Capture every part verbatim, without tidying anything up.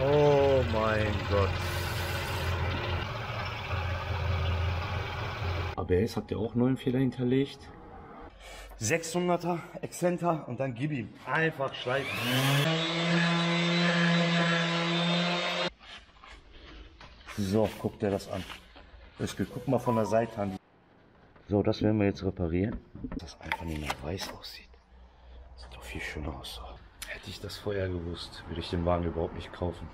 Oh mein Gott. A B S habt ihr auch neuen Fehler hinterlegt. sechshunderter, Exzenter und dann gib ihm. Einfach schleifen. So, guckt ihr das an. Ich guck mal von der Seite an. So, das werden wir jetzt reparieren. Das einfach nicht mehr weiß aussieht. Das sieht doch viel schöner aus. Hätte ich das vorher gewusst, würde ich den Wagen überhaupt nicht kaufen.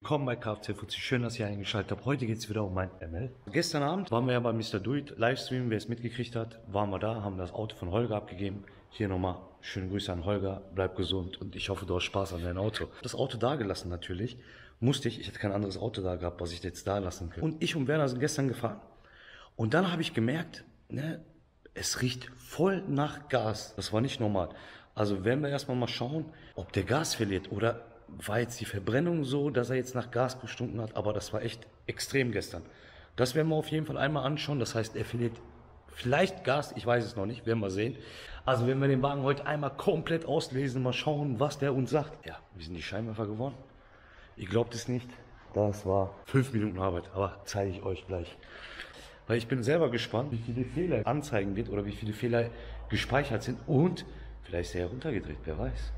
Willkommen bei K F Z Fuzies. Schön, dass ihr eingeschaltet habt. Heute geht es wieder um mein M L. Gestern Abend waren wir ja bei Mister Dude Livestream. Wer es mitgekriegt hat, waren wir da, haben das Auto von Holger abgegeben. Hier nochmal schöne Grüße an Holger, bleib gesund und ich hoffe, du hast Spaß an deinem Auto. Das Auto da gelassen natürlich, musste ich, ich hatte kein anderes Auto da gehabt, was ich jetzt da lassen könnte. Und ich und Werner sind gestern gefahren und dann habe ich gemerkt, ne, es riecht voll nach Gas. Das war nicht normal. Also werden wir erstmal mal schauen, ob der Gas verliert oder war jetzt die Verbrennung so, dass er jetzt nach Gas gestunken hat, aber das war echt extrem gestern. Das werden wir auf jeden Fall einmal anschauen, das heißt, er verliert vielleicht Gas, ich weiß es noch nicht, werden wir sehen. Also werden wir den Wagen heute einmal komplett auslesen, mal schauen, was der uns sagt. Ja, wie sind die Scheinwerfer geworden? Ihr glaubt es nicht, das war fünf Minuten Arbeit, aber zeige ich euch gleich. Weil ich bin selber gespannt, wie viele Fehler anzeigen wird oder wie viele Fehler gespeichert sind und vielleicht ist er heruntergedreht, wer weiß.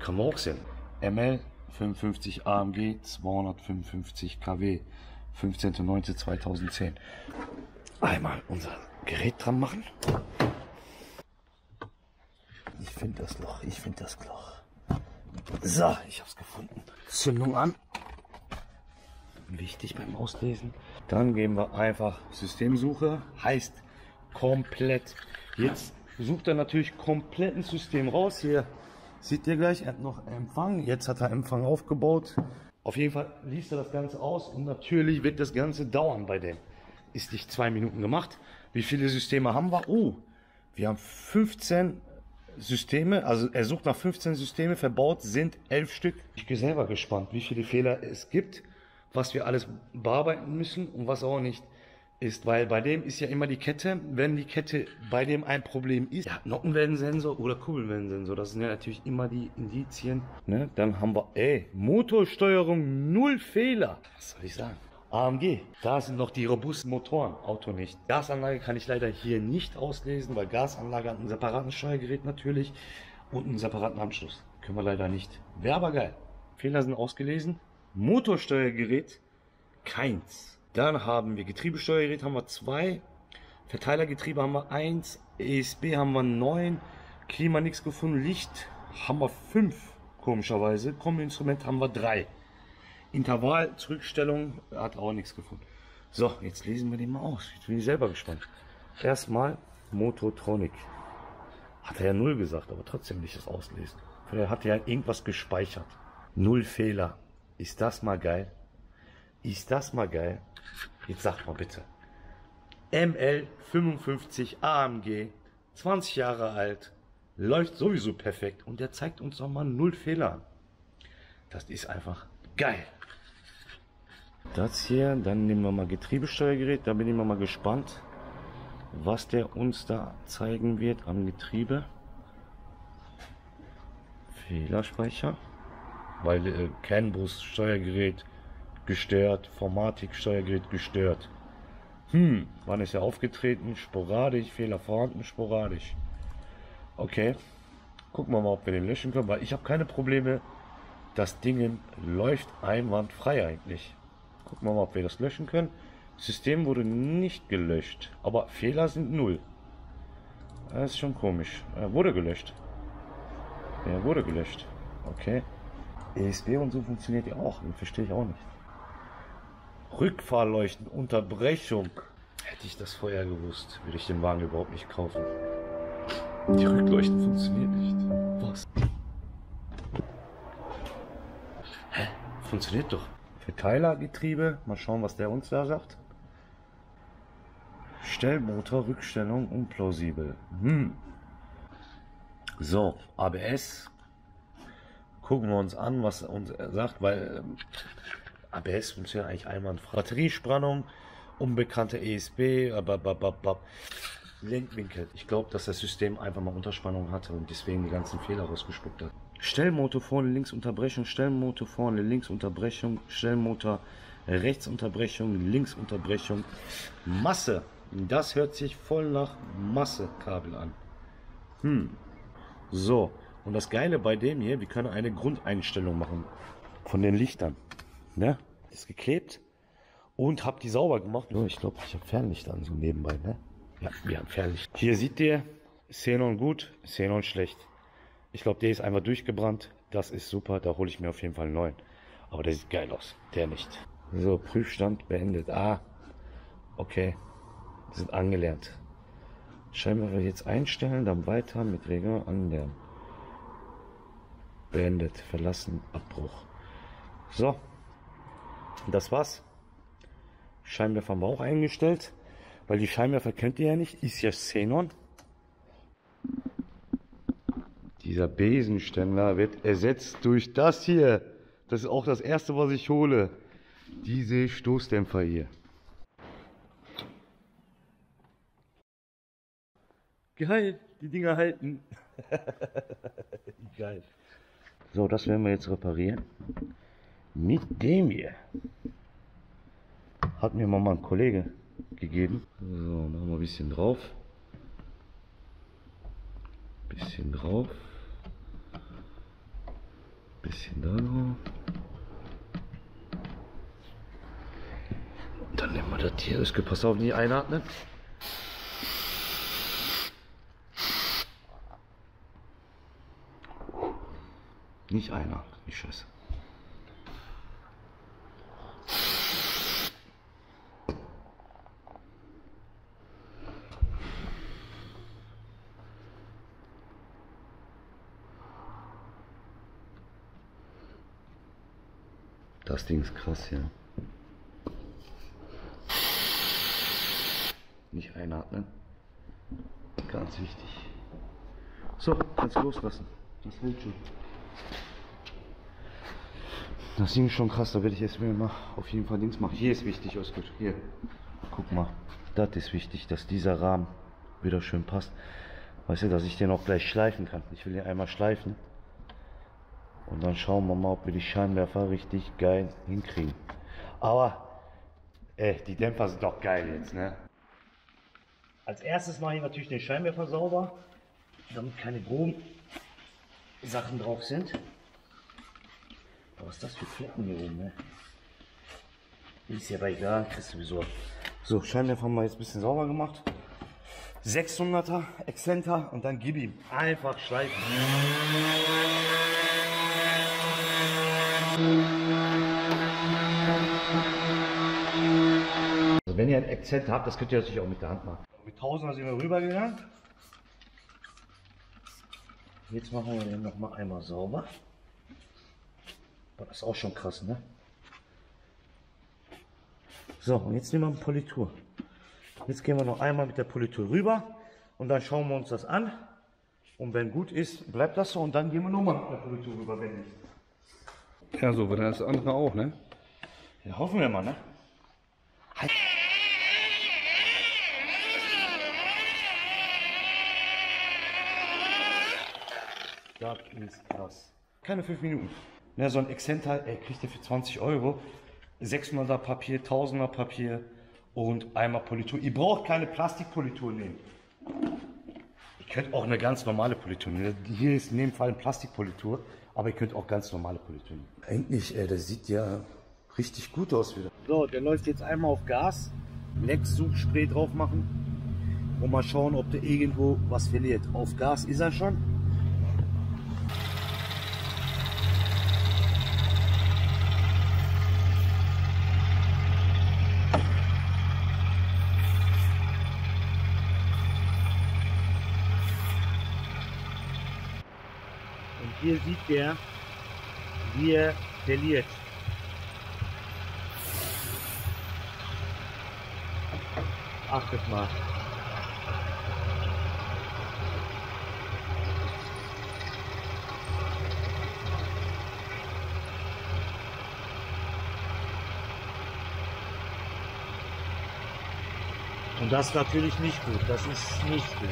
Kann man auch sehen. M L fünfundfünfzig A M G zweihundertfünfundfünfzig K W fünfzehnter neunter zweitausendzehn. Einmal unser Gerät dran machen. Ich finde das Loch, ich finde das Loch. So, ich habe es gefunden. Zündung an. Wichtig beim Auslesen. Dann geben wir einfach Systemsuche. Heißt komplett. Jetzt sucht er natürlich kompletten System raus. Hier seht ihr gleich, er hat noch Empfang. Jetzt hat er Empfang aufgebaut. Auf jeden Fall liest er das Ganze aus und natürlich wird das Ganze dauern bei dem. Ist nicht zwei Minuten gemacht. Wie viele Systeme haben wir? Oh, wir haben fünfzehn Systeme. Also er sucht nach fünfzehn Systeme. Verbaut sind elf Stück. Ich bin selber gespannt, wie viele Fehler es gibt, was wir alles bearbeiten müssen und was auch nicht ist. Weil bei dem ist ja immer die Kette. Wenn die Kette bei dem ein Problem ist, ja, Nockenwellensensor oder Kurbelwellensensor. Das sind ja natürlich immer die Indizien. Ne? Dann haben wir, ey, Motorsteuerung, null Fehler. Was soll ich sagen? A M G, da sind noch die robusten Motoren, Auto nicht. Gasanlage kann ich leider hier nicht auslesen, weil Gasanlage hat einen separaten Steuergerät natürlich und einen separaten Anschluss. Können wir leider nicht. Wäre aber geil. Fehler sind ausgelesen. Motorsteuergerät, keins. Dann haben wir Getriebesteuergerät, haben wir zwei. Verteilergetriebe haben wir eins. E S B haben wir neun. Klima nichts gefunden. Licht haben wir fünf, komischerweise. Kombi-Instrument haben wir drei. Intervall, Zurückstellung, hat auch nichts gefunden. So, jetzt lesen wir den mal aus. Jetzt bin ich selber gespannt. Erstmal Mototronic. Hat er ja null gesagt, aber trotzdem nicht das Auslesen. Vielleicht hat er ja irgendwas gespeichert. Null Fehler. Ist das mal geil? Ist das mal geil? Jetzt sagt mal bitte. M L fünfundfünfzig A M G, zwanzig Jahre alt, läuft sowieso perfekt und der zeigt uns nochmal null Fehler an. Das ist einfach geil. Das hier, dann nehmen wir mal Getriebesteuergerät, da bin ich mal gespannt, was der uns da zeigen wird am Getriebe. Fehlerspeicher, weil äh, Kernbus Steuergerät gestört, Formatik Steuergerät gestört. Hm, wann ist er aufgetreten? Sporadisch, Fehler vorhanden, sporadisch. Okay, gucken wir mal, ob wir den löschen können, weil ich habe keine Probleme. Das Ding läuft einwandfrei eigentlich. Gucken wir mal, ob wir das löschen können. System wurde nicht gelöscht, aber Fehler sind null. Das ist schon komisch. Er wurde gelöscht. Er wurde gelöscht. Okay. E S B und so funktioniert ja auch. Das verstehe ich auch nicht. Rückfahrleuchten, Unterbrechung. Hätte ich das vorher gewusst, würde ich den Wagen überhaupt nicht kaufen. Die Rückleuchten funktionieren nicht. Was? Hä? Funktioniert doch. Verteilergetriebe. Mal schauen, was der uns da sagt. Stellmotor, Rückstellung, unplausibel. Hm. So, A B S. Gucken wir uns an, was er uns sagt, weil ähm, A B S funktioniert eigentlich einwandfrei. Batteriespannung unbekannte E S B, Lenkwinkel. Ich glaube, dass das System einfach mal Unterspannung hatte und deswegen die ganzen Fehler rausgespuckt hat. Stellmotor vorne links Unterbrechung, Stellmotor vorne links Unterbrechung, Stellmotor rechts Unterbrechung, links Unterbrechung. Masse. Das hört sich voll nach Masse-Kabel an. Hm. So. Und das Geile bei dem hier, wir können eine Grundeinstellung machen von den Lichtern. Ne? Ist geklebt und habe die sauber gemacht. Ja, ich glaube, ich habe Fernlicht an, so nebenbei. Ne? Ja, wir haben Fernlicht. Hier seht ihr, Xenon gut, Xenon schlecht. Ich glaube, der ist einfach durchgebrannt. Das ist super, da hole ich mir auf jeden Fall einen neuen. Aber der sieht geil aus, der nicht. So, Prüfstand beendet. Ah, okay. Wir sind angelernt. Scheinbar jetzt einstellen, dann weiter mit Regler anlernen. Beendet, verlassen, Abbruch. So, das war's. Scheinwerfer haben wir auch eingestellt, weil die Scheinwerfer kennt ihr ja nicht, ist ja Xenon. Dieser Besenständer wird ersetzt durch das hier. Das ist auch das erste, was ich hole. Diese Stoßdämpfer hier. Geil, die Dinger halten. Geil. So, das werden wir jetzt reparieren. Mit dem hier. Hat mir mal ein Kollege gegeben. So, machen wir ein bisschen drauf. Bisschen drauf. Bisschen da drauf. Und dann nehmen wir das hier. Das geht, pass auf, nicht einatmen. Nicht einer, die Scheiße. Das Ding ist krass, ja. Nicht einatmen. Ganz wichtig. So, kannst loslassen. Das hält schon. Das Ding ist schon krass, da werde ich jetzt mal auf jeden Fall Dings machen. Hier ist wichtig, Oskar. Hier, guck mal. Das ist wichtig, dass dieser Rahmen wieder schön passt. Weißt du, dass ich den auch gleich schleifen kann. Ich will den einmal schleifen. Und dann schauen wir mal, ob wir die Scheinwerfer richtig geil hinkriegen. Aber, ey, die Dämpfer sind doch geil jetzt, ne? Als erstes mache ich natürlich den Scheinwerfer sauber, damit keine groben Sachen drauf sind. Was ist das für Flecken hier oben, ne? Ist ja aber egal, kriegst du sowieso. So, Scheinwerfer haben wir jetzt ein bisschen sauber gemacht. sechshunderter, Exzenter und dann gib ihm. Einfach schleifen. Also wenn ihr einen Exzenter habt, das könnt ihr natürlich auch mit der Hand machen. Mit tausender sind wir rübergegangen. Jetzt machen wir den nochmal einmal sauber. Das ist auch schon krass, ne? So, und jetzt nehmen wir eine Politur. Jetzt gehen wir noch einmal mit der Politur rüber und dann schauen wir uns das an. Und wenn gut ist, bleibt das so und dann gehen wir nochmal mit der Politur rüber, wenn nicht. Ja, so wird das andere auch, ne? Ja, hoffen wir mal, ne? Halt. Das ist krass. Keine fünf Minuten. Ja, so ein Exzenter, ey, kriegt ihr für zwanzig Euro. sechshunderter Papier, tausender Papier und einmal Politur. Ihr braucht keine Plastikpolitur nehmen. Ihr könnt auch eine ganz normale Politur nehmen. Hier ist in dem Fall eine Plastikpolitur, aber ihr könnt auch ganz normale Politur nehmen. Endlich, ey, das sieht ja richtig gut aus wieder. So, der läuft jetzt einmal auf Gas. Leck-Suchspray drauf machen und mal schauen, ob der irgendwo was verliert. Auf Gas ist er schon. Hier sieht der, wie er verliert. Achtet mal. Und das ist natürlich nicht gut, das ist nicht gut.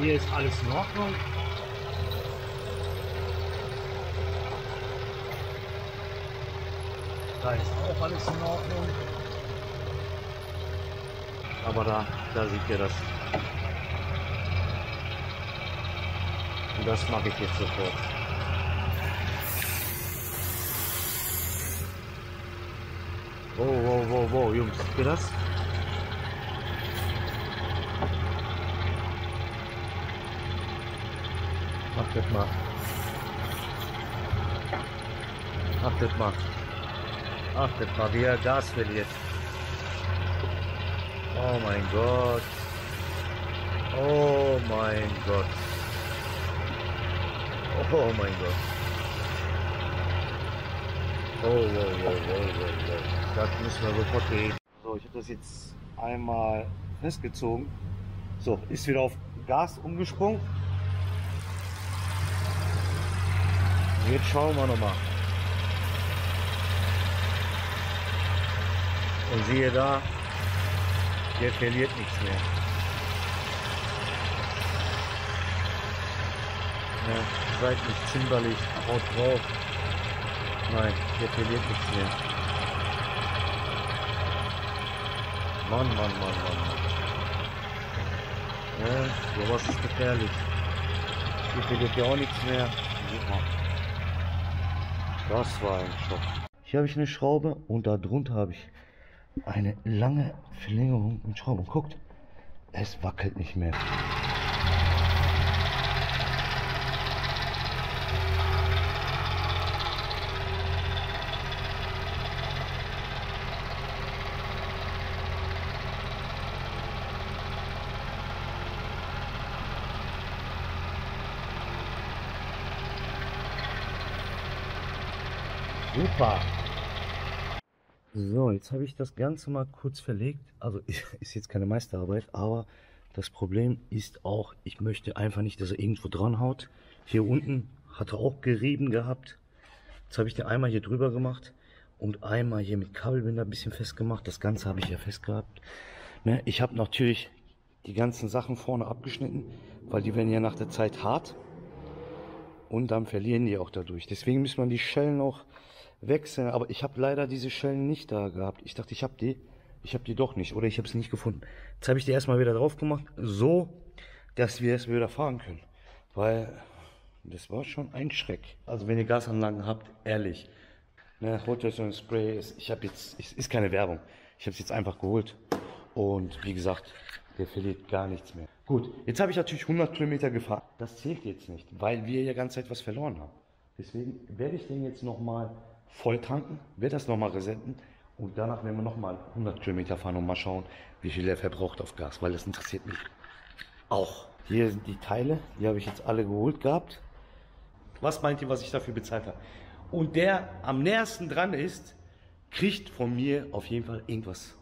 Hier ist alles in Ordnung. Da ist auch alles in Ordnung. Aber da, da seht ihr das. Und das mache ich jetzt sofort. Wow, wow, wow, wow, Jungs, seht ihr das? Achtet mal. Achtet mal. Achtet mal, wie er Gas verliert. Oh mein Gott. Oh mein Gott. Oh mein Gott. Oh, wow, wow, wow, wow, wow. Das müssen wir sofort gehen. So, ich habe das jetzt einmal festgezogen. So, ist wieder auf Gas umgesprungen. Jetzt schauen wir nochmal. Und siehe da, der verliert nichts mehr. Ja, seid nicht zimperlich, haut drauf. Nein, der verliert nichts mehr. Mann, Mann, Mann, Mann. Ja, sowas ist gefährlich. Hier verliert ja auch nichts mehr. Das war ein Schock. Hier habe ich eine Schraube und darunter habe ich eine lange Verlängerung mit Schraube. Guckt, es wackelt nicht mehr. Super. So, jetzt habe ich das Ganze mal kurz verlegt. Also ist jetzt keine Meisterarbeit, aber das Problem ist auch, ich möchte einfach nicht, dass er irgendwo dran haut. Hier unten hat er auch gerieben gehabt. Jetzt habe ich den einmal hier drüber gemacht und einmal hier mit Kabelbinder ein bisschen festgemacht. Das Ganze habe ich ja festgehabt. Ne, ich habe natürlich die ganzen Sachen vorne abgeschnitten, weil die werden ja nach der Zeit hart. Und dann verlieren die auch dadurch. Deswegen muss man die Schellen auch wechseln. Aber ich habe leider diese Schellen nicht da gehabt. Ich dachte, ich habe die. Ich habe die doch nicht. Oder ich habe sie nicht gefunden. Jetzt habe ich die erstmal wieder drauf gemacht. So, dass wir es wieder fahren können. Weil das war schon ein Schreck. Also wenn ihr Gasanlagen habt, ehrlich. Ne, holt euch so ein Spray. Ich habe jetzt, es ist keine Werbung. Ich habe es jetzt einfach geholt. Und wie gesagt, der verliert gar nichts mehr. Gut, jetzt habe ich natürlich hundert Kilometer gefahren. Das zählt jetzt nicht, weil wir ja die ganze Zeit was verloren haben. Deswegen werde ich den jetzt nochmal voll tanken, werde das nochmal resetten und danach werden wir nochmal hundert Kilometer fahren und mal schauen, wie viel er verbraucht auf Gas, weil das interessiert mich auch. Hier sind die Teile, die habe ich jetzt alle geholt gehabt. Was meint ihr, was ich dafür bezahlt habe? Und der am nächsten dran ist, kriegt von mir auf jeden Fall irgendwas.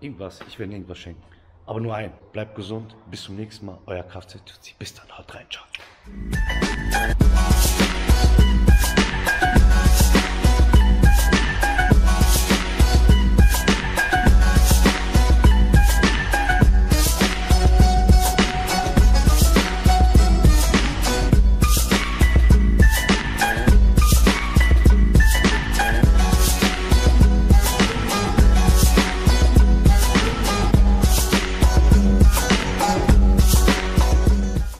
Irgendwas, ich werde ihm irgendwas schenken. Aber nur ein, bleibt gesund, bis zum nächsten Mal, euer K F Z Fuzies. Bis dann, haut rein, ciao.